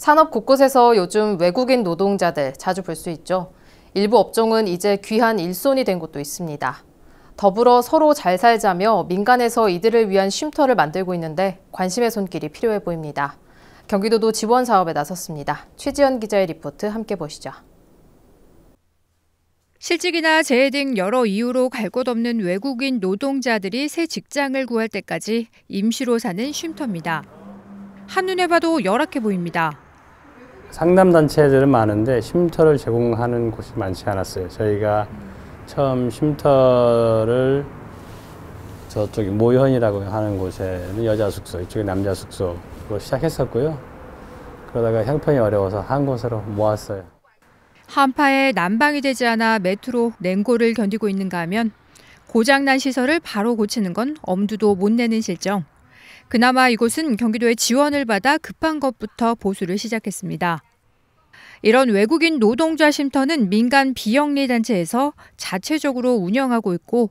산업 곳곳에서 요즘 외국인 노동자들 자주 볼 수 있죠. 일부 업종은 이제 귀한 일손이 된 곳도 있습니다. 더불어 서로 잘 살자며 민간에서 이들을 위한 쉼터를 만들고 있는데 관심의 손길이 필요해 보입니다. 경기도도 지원 사업에 나섰습니다. 최지현 기자의 리포트 함께 보시죠. 실직이나 재해 등 여러 이유로 갈 곳 없는 외국인 노동자들이 새 직장을 구할 때까지 임시로 사는 쉼터입니다. 한눈에 봐도 열악해 보입니다. 상담단체들은 많은데 쉼터를 제공하는 곳이 많지 않았어요. 저희가 처음 쉼터를 저쪽에 모현이라고 하는 곳에는 여자 숙소, 이쪽에 남자 숙소로 시작했었고요. 그러다가 형편이 어려워서 한 곳으로 모았어요. 한파에 난방이 되지 않아 매트로 냉고를 견디고 있는가 하면 고장난 시설을 바로 고치는 건 엄두도 못 내는 실정. 그나마 이곳은 경기도의 지원을 받아 급한 것부터 보수를 시작했습니다. 이런 외국인 노동자 쉼터는 민간 비영리단체에서 자체적으로 운영하고 있고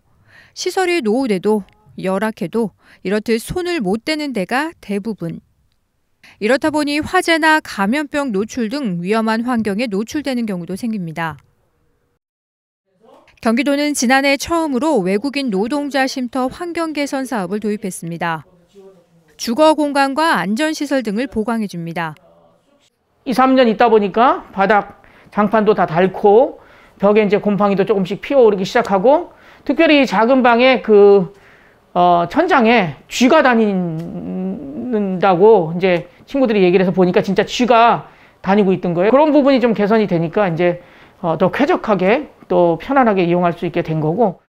시설이 노후돼도 열악해도 이렇듯 손을 못 대는 데가 대부분. 이렇다 보니 화재나 감염병 노출 등 위험한 환경에 노출되는 경우도 생깁니다. 경기도는 지난해 처음으로 외국인 노동자 쉼터 환경 개선 사업을 도입했습니다. 주거 공간과 안전시설 등을 보강해 줍니다. 2, 3년 있다 보니까 바닥 장판도 다 닳고 벽에 이제 곰팡이도 조금씩 피어오르기 시작하고 특별히 작은 방에 천장에 쥐가 다닌다고 이제 친구들이 얘기를 해서 보니까 진짜 쥐가 다니고 있던 거예요. 그런 부분이 좀 개선이 되니까 이제 더 쾌적하게 또 편안하게 이용할 수 있게 된 거고.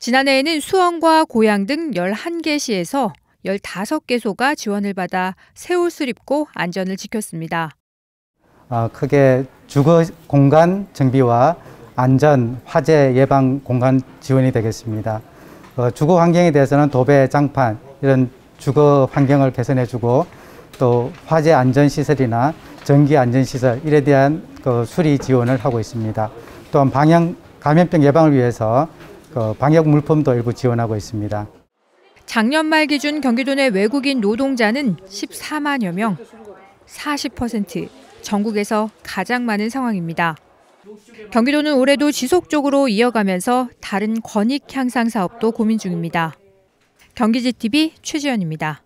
지난해에는 수원과 고양 등 11개 시에서 15개소가 지원을 받아 새 옷을 입고 안전을 지켰습니다. 크게 주거 공간 정비와 안전, 화재 예방 공간 지원이 되겠습니다. 주거 환경에 대해서는 도배, 장판 이런 주거 환경을 개선해주고 또 화재 안전시설이나 전기 안전시설 이에 대한 수리 지원을 하고 있습니다. 또한 감염병 예방을 위해서 방역 물품도 일부 지원하고 있습니다. 작년 말 기준 경기도 내 외국인 노동자는 14만여 명, 40% 전국에서 가장 많은 상황입니다. 경기도는 올해도 지속적으로 이어가면서 다른 권익 향상 사업도 고민 중입니다. 경기지TV 최지현입니다.